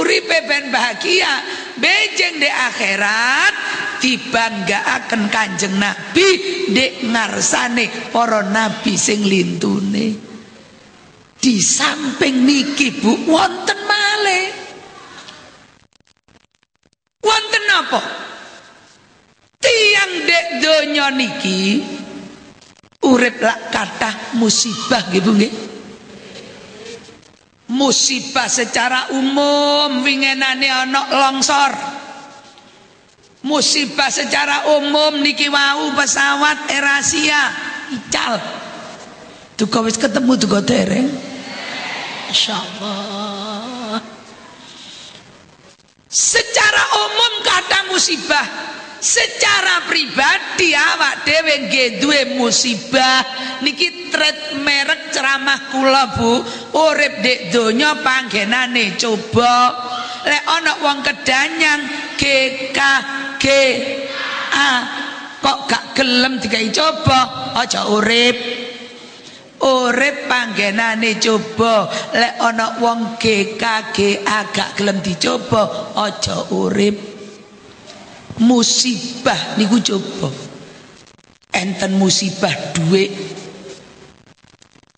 uripe ben bahagia, bejeng de akhirat dibanggaaken Kanjeng Nabi dek ngarsane para nabi sing lintune. Di samping niki Bu wonten malih. Wonten apa? Tiang dek donya niki urip lak kathah musibah nggih Bu nggih. Musibah secara umum wingenane ana longsor. Musibah secara umum niki wau pesawat Air Asia ical. Duka wis ketemu duka dereng. Insyaallah. Secara umum kadang musibah, secara pribadi awak dhewe nggih duwe musibah. Niki tret merek ceramah kula Bu, urip ndek donya panggenane coba. Lek ana wong kedanyang GKGA kok gak gelem dikai coba, aja urip. Urip panggenane coba, lek ana wong GKGA gak gelem dicoba, aja urip. Musibah niku coba. Enten musibah dhuwit.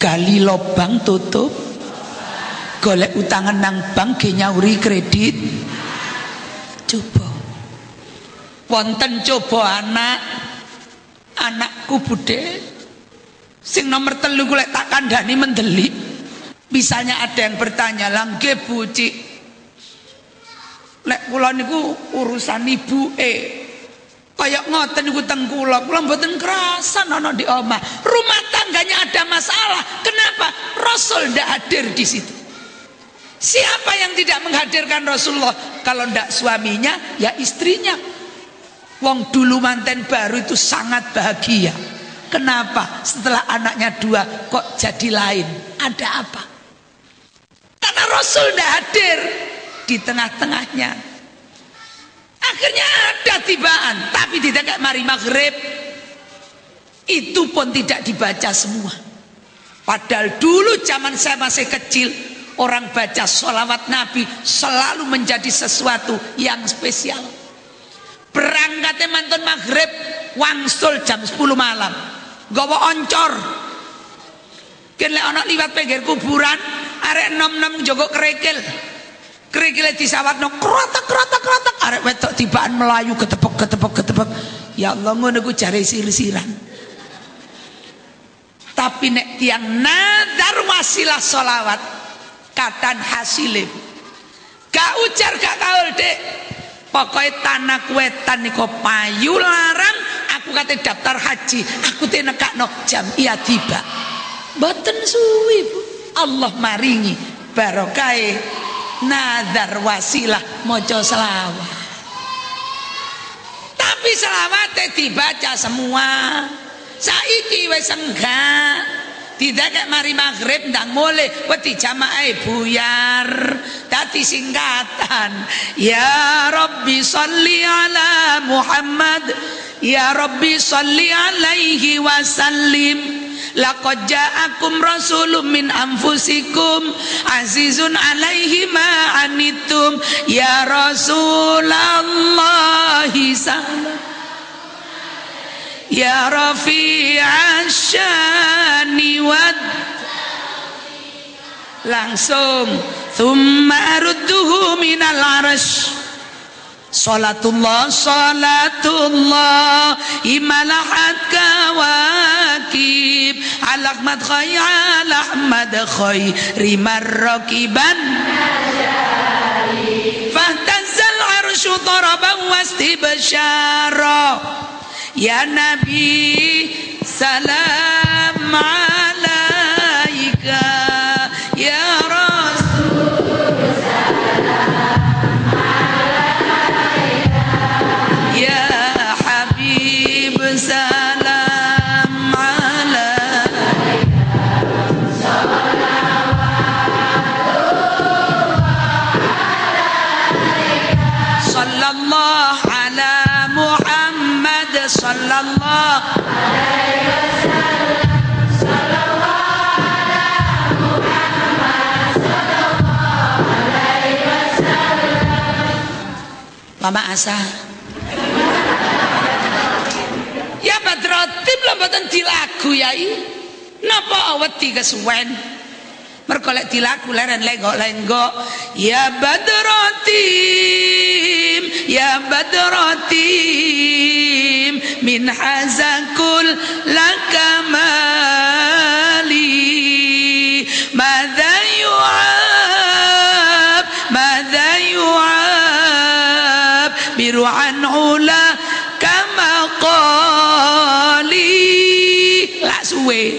Gali lobang tutup. Golek utangan nang bank ge nyauri kredit. Coba. Wonten coba anak. Anakku budhe sing nomor 3 golek tak kandhani mendelik. Misalnya ada yang bertanya, "Lah nggih Bu Cik, lek kula niku urusan ibuke kaya ngoten niku teng kula, kula mboten kerasan ana di omah. Rumah tangganya ada masalah. Kenapa? Rasul ndak hadir di situ. Siapa yang tidak menghadirkan Rasulullah? Kalau ndak suaminya, ya istrinya. Wong dulu manten baru itu sangat bahagia. Kenapa setelah anaknya 2 kok jadi lain? Ada apa?" Karena Rasul tidak hadir di tengah-tengahnya. Akhirnya ada tibaan, tapi tidak kayak mari maghrib. Itu pun tidak dibaca semua. Padahal dulu zaman saya masih kecil, orang baca sholawat Nabi selalu menjadi sesuatu yang spesial. Berangkatnya mantun maghrib, wangsul jam 10 malam. Gawa oncor. Kene ana liwat pinggir kuburan, arek nom-nom njogo kerikil. Kerikile disawatno krotek-krotek-krotek, arek wedok tibaan melayu ketepek-ketepek-ketepek. Ya Allah ngono ku jare sir-siran. Tapi nek tiang nazar wasilah sholawat katan hasilib. Gak ujar gak kaul, Dik. Pokoke tanah kuwetan niko payu larang, aku kate daftar haji, aku te nekakno jam iya tiba. Mboten suwi Bu, Allah maringi barokah nazar wasilah maca selawat. Tapi selawate dibaca semua. Saiki wis enggak. Tidak kayak mari maghrib ndang mulih wedi jamaahe buyar dadi singkatan. Ya Rabbi sholli ala Muhammad, ya Rabbi sholli alaihi wasallim. Laqad ja'akum rasulun min anfusikum azizun alaihi ma anittum ya Rasulallahi sallallahu ya Rafi'an syani wad langsung thumma arudduhu minal arash salatullah imalahat kawakib alakmat khay alahmad khay rimar rakiban fahtazal arshu taraban wastibsyara ya Nabi salam alaika ya Rasul salam alaika ya Habib salam alaika salawatullah alaika sallallahu ala Muhammad sallallahu alaihi wasallam. Mama asah. Ya badrotib lah mboten dilagu yai. Napa awet tiga suwen? Mergo lek dilagu leren lenggok-lenggok. Ya badrotib min hazakul lakamali madza yu'ab biru'an ula kama qali la suwe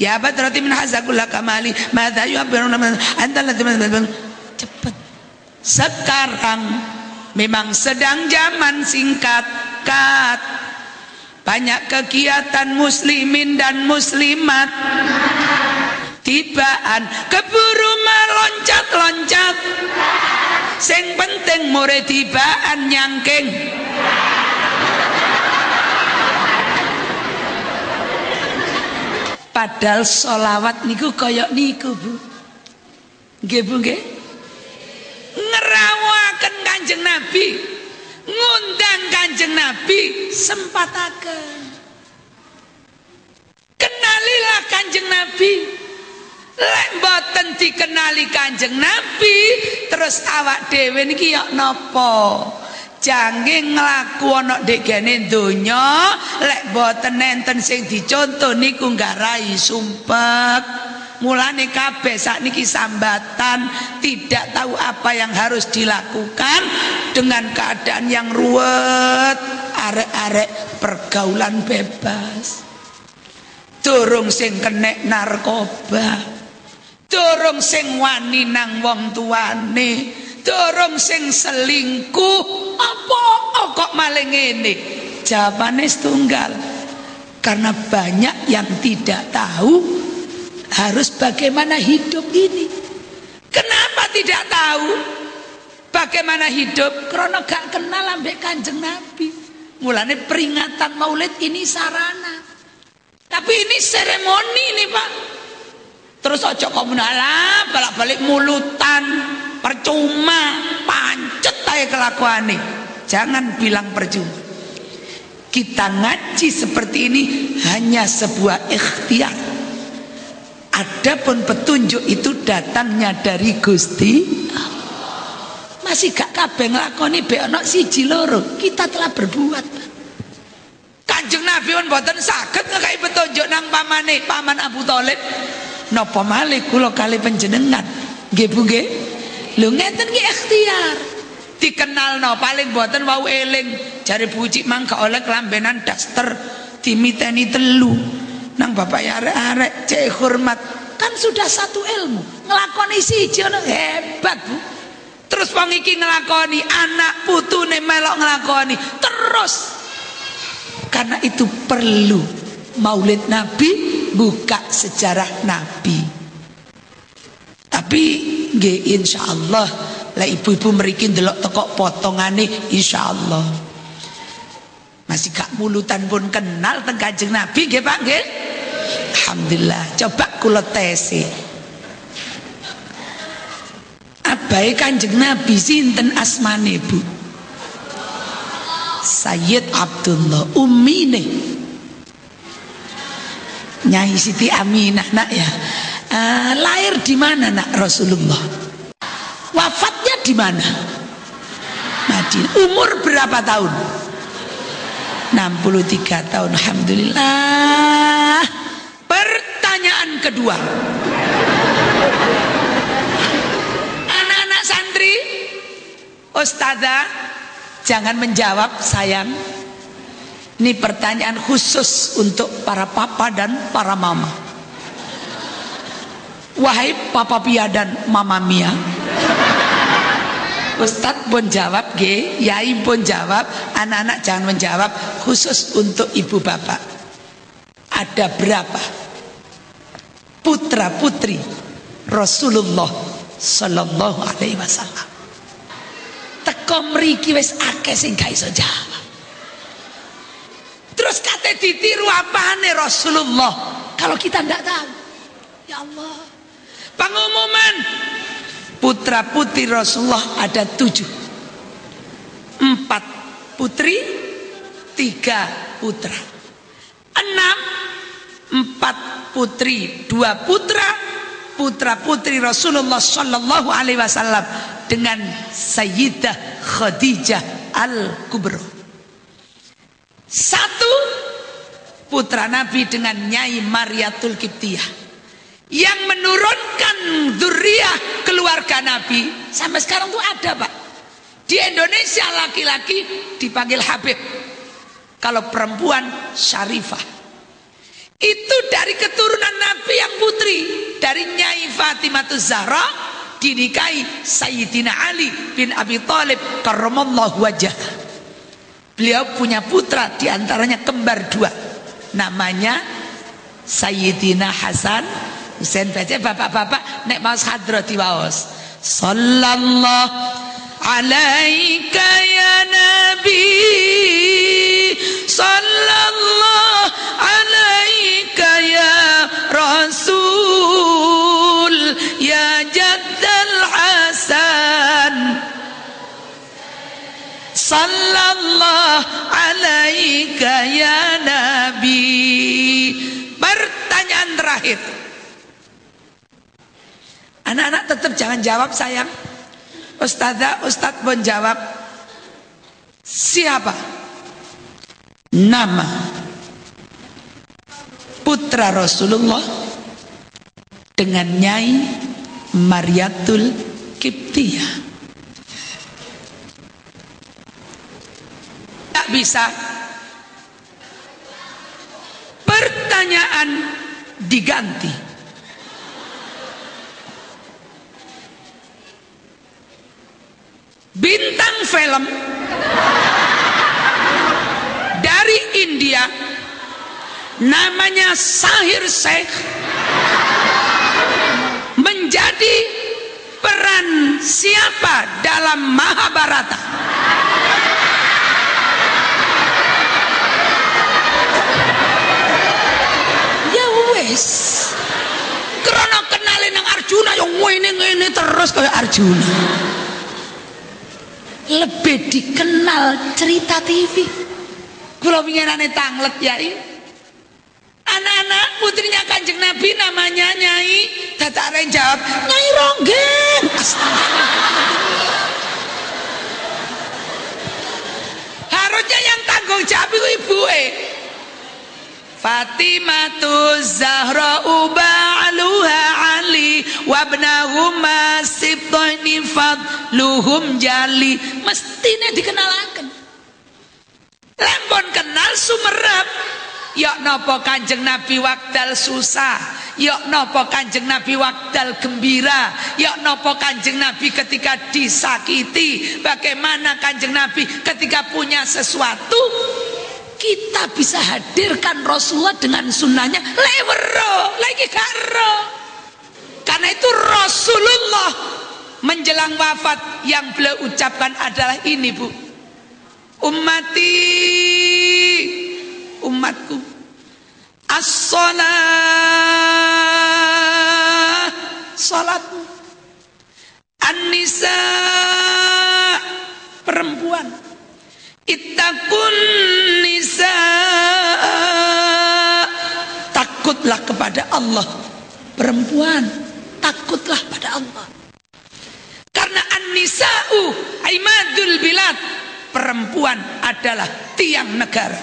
ya badrati min hazakul lakamali madza yu'ab antal cepet sekarang. Memang sedang zaman singkat-kat, banyak kegiatan muslimin dan muslimat. Tibaan keburu meloncat-loncat, sing penting mure tibaan nyangking. Padahal sholawat niku koyok niku bu, nggih bu nggih. Ngerawakan Kanjeng Nabi, ngundang Kanjeng Nabi, sempatakan kenalilah Kanjeng Nabi. Lek mboten dikenali Kanjeng Nabi terus awak dhewe niki ya napa jange nglakuono dekne donya. Lek mboten enten sing dicontoh niku nggarai sumpek. Mulane kabeh sakniki sambatan tidak tahu apa yang harus dilakukan dengan keadaan yang ruwet, arek-arek pergaulan bebas, durung sing kenek narkoba, durung sing wani nang wong tuane, durung sing selingkuh, apa kok malah ngene? Jawabane setunggal, karena banyak yang tidak tahu harus bagaimana hidup ini. Kenapa tidak tahu bagaimana hidup? Karena gak kenal ambek Kanjeng Nabi. Mulane peringatan Maulid ini sarana, tapi ini seremoni ini Pak. Terus ojo komunala balik-balik mulutan, percuma, pancet ae kelakuane. Jangan bilang percuma. Kita ngaji seperti ini hanya sebuah ikhtiar. Adapun petunjuk itu datangnya dari Gusti Allah. Masih gak kabeh nglakoni be ana siji loro. Kita telah berbuat. Kanjeng Nabi pun mboten saged ngekai petunjuk nang pamane, paman Abu Thalib. Napa malih kula kali panjenengan? Nggih Bu nggih. Lho ngeten ki ikhtiar. Dikenalno paling mboten wau eling. Jare bucik mang gak oleh kelambenan daster dimiteni telu. Nang bapak arek-arek cek hormat, kan sudah satu ilmu ngelakoni siji hebat bu. Terus wong iki ngelakoni, anak putune melok ngelakoni terus. Karena itu perlu Maulid Nabi, buka sejarah Nabi. Tapi nggih insyaallah lek ibu-ibu mriki ndelok tekok potongane insyaallah masih gak mulutan pun kenal teng Kanjeng Nabi nggih Pak nggih. Alhamdulillah. Coba kula tesi. Abahe Kanjeng Nabi sinten asmane Bu? Sayyid Abdullah ummine. Nyai Siti Aminah nak ya. Lahir di mana nak Rasulullah? Wafatnya di mana? Madinah. Umur berapa tahun? 63 tahun. Alhamdulillah. Pertanyaan kedua. Anak-anak santri, ustazah, jangan menjawab sayang. Ini pertanyaan khusus untuk para papa dan para mama. Wahai papa pia dan mama mia. Ustadz pun jawab, G, Yai pun jawab, anak-anak jangan menjawab, khusus untuk ibu bapak. Ada berapa putra putri Rasulullah Shallallahu Alaihi Wasallam? Teko mriki wis akeh sing gak iso jawab. Terus kate ditiru apane Rasulullah? Kalau kita ndak tahu, ya Allah. Pengumuman. Putra putri Rasulullah ada 7. putri, 3 putra. 6, 4 putri, 2 putra, putra-putri Rasulullah Shallallahu Alaihi Wasallam dengan Sayyidah Khadijah Al-Kubro. 1 putra Nabi dengan Nyai Maryatul Qibtiyah, yang menurunkan dzurriah keluarga Nabi. Sampai sekarang tuh ada, Pak. Di Indonesia laki-laki dipanggil Habib, kalau perempuan Syarifah. Itu dari keturunan Nabi yang putri, dari Nyai Fatimatuz Zahra dinikahi Sayyidina Ali bin Abi Thalib karramallahu wajhah. Beliau punya putra, diantaranya kembar 2, namanya Sayyidina Hasan Husain. Baca bapak-bapak nek maos hadroh diwaos. Sallallahu alaika ya Nabi, sallallahu alaika ya Rasul, ya Jaddal Hasan. Sallallahu alaika ya Nabi. Pertanyaan terakhir, anak-anak tetap jangan jawab, sayang. Ustazah, Ustadz pun jawab. Siapa nama putra Rasulullah dengan Nyai Maryatul Qibtiyah? Tak bisa. Pertanyaan diganti. Bintang film dari India namanya Sahir Sheikh menjadi peran siapa dalam Mahabharata? Ya wes, karena kenalin yang Arjuna, yang ini terus kayak Arjuna. Lebih dikenal cerita TV. Kalau ingin aneh tanglet ya, anak-anak putrinya Kanjeng Nabi namanya Nyai. Dadak areng jawab Nyai Ronggeng. Harusnya yang tanggung jawab itu ibuke. Fatimatuz Zahra uba'aluha Ali wabnahuma sibtoni fadluhum jali. Mestinya dikenalkan. Lempon kenal sumerep. Yok nopo Kanjeng Nabi wakdal susah, yok nopo Kanjeng Nabi wakdal gembira, yok nopo Kanjeng Nabi ketika disakiti, bagaimana Kanjeng Nabi ketika punya sesuatu. Kita bisa hadirkan Rasulullah dengan sunnahnya lewero lagi karo. Karena itu Rasulullah menjelang wafat yang beliau ucapkan adalah ini, Bu. Ummati, umatku, as-shalah, salatmu, an-nisa, perempuan, ittaqun nisa, takutlah kepada Allah. Perempuan, takutlah pada Allah. Karena an-nisa'u aimadul bilad, perempuan adalah tiang negara.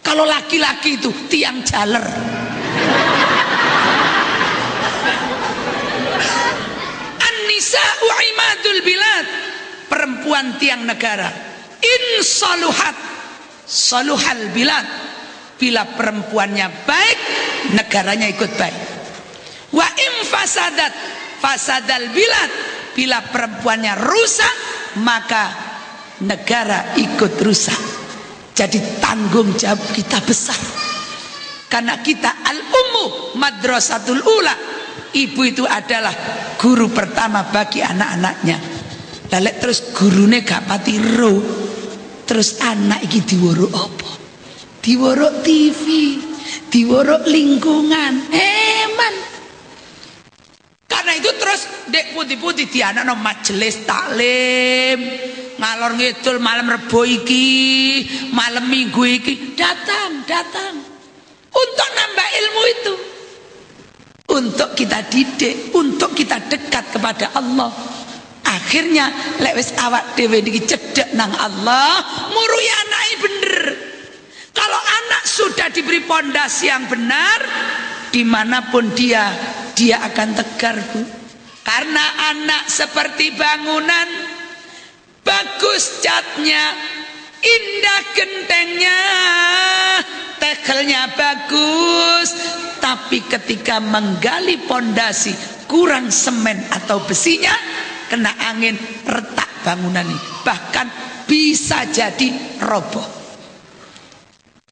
Kalau laki-laki itu tiang jaler. An-nisa'u aimadul bilad, perempuan tiang negara. In saluhat saluhal bilad, bila perempuannya baik, negaranya ikut baik. Wa in fasadat fasadal bilad, bila perempuannya rusak, maka negara ikut rusak. Jadi tanggung jawab kita besar. Karena kita al-ummu madrasatul ula. Ibu itu adalah guru pertama bagi anak-anaknya. Lalu terus gurune gak pati ro. Terus anak iki diworok apa? Diworok TV, diworok lingkungan. Eman. Karena itu terus dek putih-putih di anak no majelis taklim, ngalor ngidul malam Rebo iki, malam Minggu iki, datang. Untuk nambah ilmu itu. Untuk kita didik, untuk kita dekat kepada Allah. Akhirnya lek wis awak dhewe iki cedhek nang Allah, murui anake bener. Kalau anak sudah diberi pondasi yang benar, dimanapun dia akan tegar, Bu. Karena anak seperti bangunan, bagus catnya, indah gentengnya, tegelnya bagus, tapi ketika menggali pondasi kurang semen atau besinya, kena angin retak bangunan ini, bahkan bisa jadi roboh.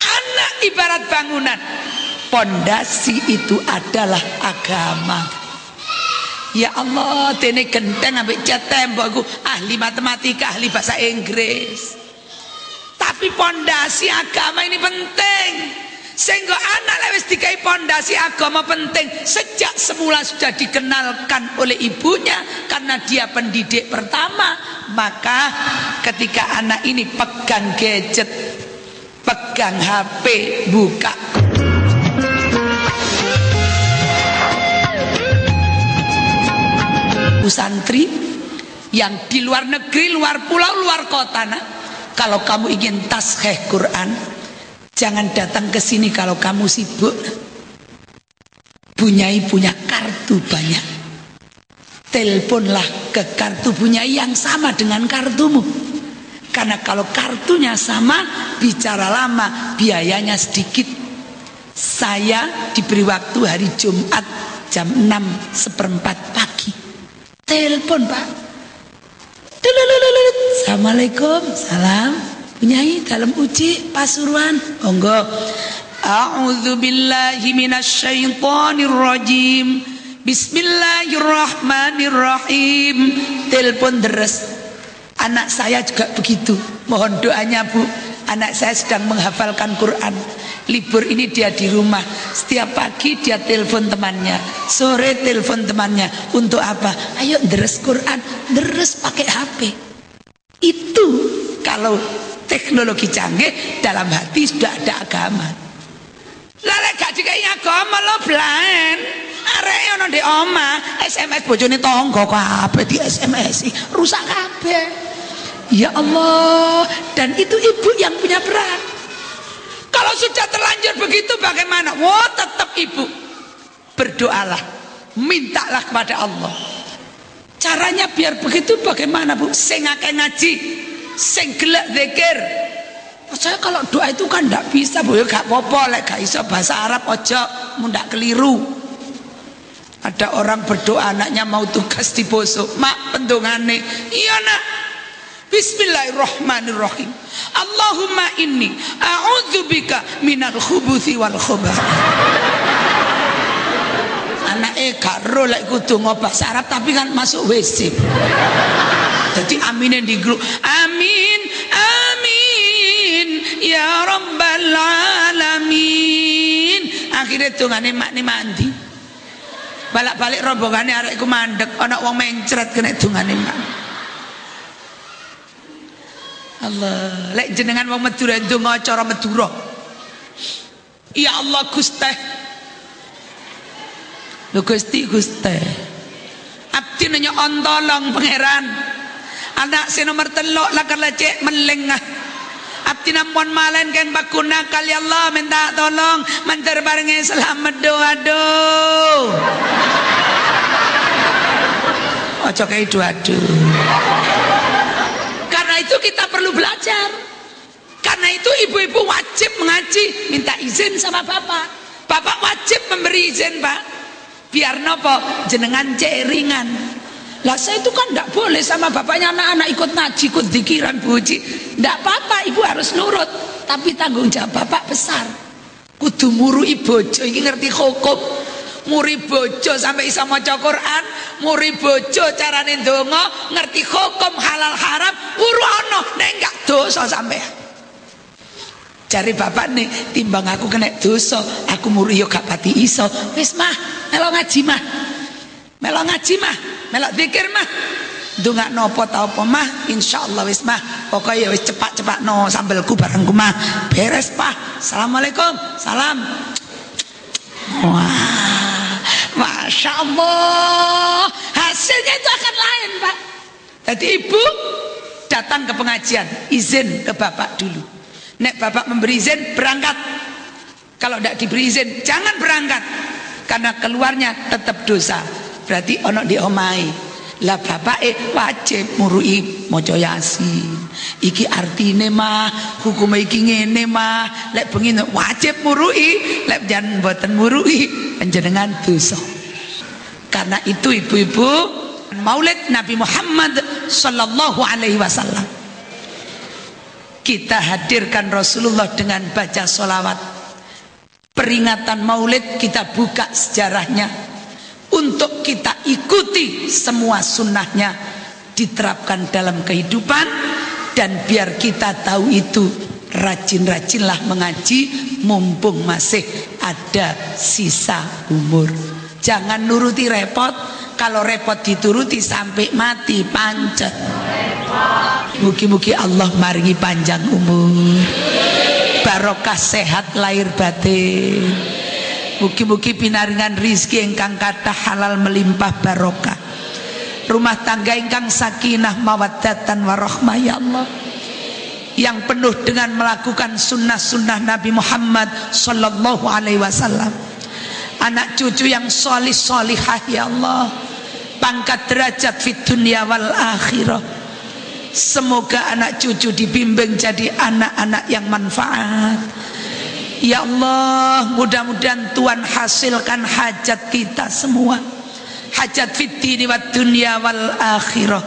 Anak ibarat bangunan. Pondasi itu adalah agama. Ya Allah, ini genteng sampai cat tembokku, ahli matematika, ahli bahasa Inggris. Tapi pondasi agama ini penting. Sehingga anak lewis dikai pondasi agama penting. Sejak semula sudah dikenalkan oleh ibunya, karena dia pendidik pertama. Maka ketika anak ini pegang gadget, pegang HP, buka santri yang di luar negeri, luar pulau, luar kota. Nak, kalau kamu ingin tasheh Quran, jangan datang ke sini kalau kamu sibuk. Bunyai punya kartu banyak, teleponlah ke kartu Bunyai yang sama dengan kartumu, karena kalau kartunya sama, bicara lama, biayanya sedikit. Saya diberi waktu hari Jumat jam 6:15 pagi. Telepon, Pak. Assalamualaikum. Salam. Nyai dalam uji Pasuruan. Monggo. A'udzubillahi minasyaitonirrajim. Bismillahirrahmanirrahim. Telepon deres. Anak saya juga begitu. Mohon doanya, Bu. Anak saya sedang menghafalkan Quran. Libur ini dia di rumah. Setiap pagi dia telepon temannya, sore telepon temannya. Untuk apa? Ayo deres Quran, deres pakai HP. Itu kalau teknologi canggih, dalam hati sudah ada agama. Lelek gak dikai agama lo belain. Arek ono ndek omah, SMS bojone tangga kabeh di SMS-i, rusak kabeh. Ya Allah, dan itu ibu yang punya berat. Kalau sudah terlanjur begitu bagaimana? Wah, tetap ibu. Berdoalah, mintalah kepada Allah. Caranya biar begitu bagaimana, Bu? Sing akeh ngaji, sing gelek zikir. Saya kalau doa itu kan tidak bisa, Bu. Ya gak apa-apa, lek gak iso bahasa Arab ojo mundak keliru. Ada orang berdoa anaknya mau tugas di poso, mak pendongane. Iya, Nak. Bismillahirrahmanirrahim. Allahumma inni a'udzubika minal khubuthi wal khubath. Anake gak ro lek kudu ngobah sarap tapi kan masuk WC. Jadi amine di grup. Amin, amin ya rabbal alamin. Akhire dongane makne mandi. Balik-balik rombongane arek iku mandeg, ana wong mencret kena dongane mak. Allah, lek jenengan wong Madura ndonga cara Madura. Ya Allah Gusti. Lho Gusti Gusti. Abdi nanya ontolong pangeran. Anak si nomor telok lakar lecek melengah. Abdi nampun malen keng bakuna kali Allah minta tolong mantar barenge selamat doa do. Ojo kae doa do. Itu kita perlu belajar. Karena itu ibu-ibu wajib mengaji, minta izin sama bapak. Bapak wajib memberi izin, Pak. Biar nopo jenengan ceringan. Lah saya itu kan tidak boleh sama bapaknya anak-anak ikut ngaji, ikut dikiran buji. Tidak apa-apa, ibu harus nurut. Tapi tanggung jawab bapak besar. Kudu murui bojo, ini ngerti hukum. Muri bojo sampai iso maca Quran, muri bojo carane ndonga, ngerti hukum halal haram, guru ono nek enggak dosa sampean. Jare bapak nih, timbang aku kena dosa, aku muru yo gak pati iso. Wis mah, melok ngaji mah. Melok zikir mah. Dungak nopo tau pomah, insya Allah wis mah. Pokoknya wis cepat-cepat no sambelku barengku mah beres pah. Assalamualaikum, salam. Wah, masya Allah, hasilnya itu akan lain Pak. Jadi ibu datang ke pengajian, izin ke bapak dulu. Nek bapak memberi izin berangkat. Kalau tidak diberi izin jangan berangkat, karena keluarnya tetap dosa. Berarti ono diomai. Lah bapak wajib murui moco Yasin. Iki artine mah hukum iki ngene mah. Lek pengin wajib murui, lek jangan boten murui panjenengan dosa. Karena itu ibu-ibu, Maulid Nabi Muhammad sallallahu alaihi wasallam, kita hadirkan Rasulullah dengan baca solawat. Peringatan Maulid kita buka sejarahnya untuk kita ikuti semua sunnahnya, diterapkan dalam kehidupan, dan biar kita tahu itu rajin-rajinlah mengaji mumpung masih ada sisa umur. Jangan nuruti repot, kalau repot dituruti sampai mati pancet. Mugi-mugi Allah maringi panjang umur, barokah sehat lahir batin. Mugi-mugi pinaringan rizki ingkang kathah halal melimpah barokah. Rumah tangga ingkang sakinah mawaddatan warahmah ya Allah, yang penuh dengan melakukan sunnah-sunnah Nabi Muhammad sallallahu alaihi wasallam. Anak cucu yang solih-solihah ya Allah, pangkat derajat fit dunia wal akhirah. Semoga anak cucu dibimbing jadi anak-anak yang manfaat. Ya Allah, mudah-mudahan Tuhan hasilkan hajat kita semua, hajat fitni wa dunia wal akhirah.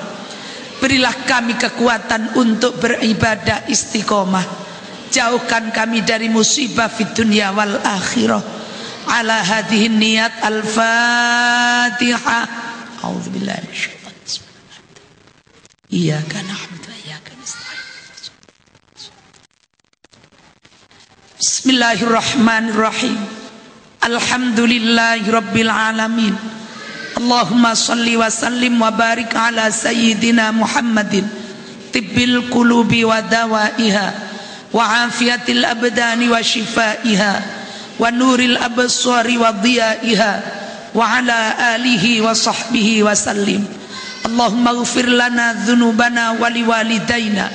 Berilah kami kekuatan untuk beribadah istiqomah. Jauhkan kami dari musibah fit dunia wal akhirah. Ala hadhihi niyat al-Fatihah. A'udzubillahi minasyaitonir rajim. Iyyaka na'budu wa iyyaka nasta'in. Bismillahirrahmanirrahim. Alhamdulillahirabbil alamin. Allahumma shalli wa sallim wa barik ala sayyidina Muhammadin tibbil qulubi wa dawaiha wa afiyatil abdani wa shifaiha wa nuril absari wa dhiyaiha wa ala alihi wa sahbihi wa sallim. Allahumma ighfir lana dzunubana wa liwalidayna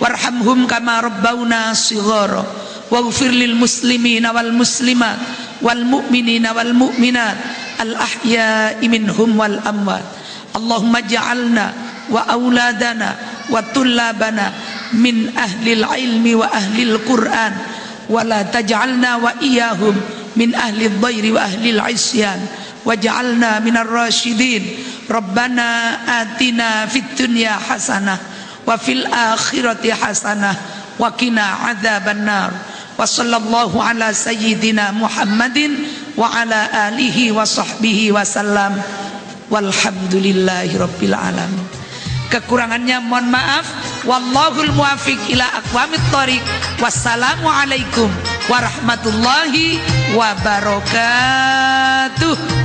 warhamhum kama rabbawna shighara. Waghfir lil muslimina wal muslimat wal mu'minina wal mu'minat al ahya'i minhum wal amwat. Allahumma ja'alna wa auladana wa tullabana min ahlil ilmi wa ahlil Qur'an, wa la taj'alna wa iyahum min ahlil dhairi wa ahlil isyan, waj'alna minar rasyidin. Rabbana atina fid dunya hasanah wa fil akhirati hasanah wa qina adzabannar. Wa sallallahu ala sayyidina Muhammadin wa ala alihi wa sahbihi wa sallam. Walhamdulillahi rabbil alamin. Kekurangannya mohon maaf. Wallahul muwafiq ila aqwamit thoriq. Wassalamualaikum warahmatullahi wabarakatuh.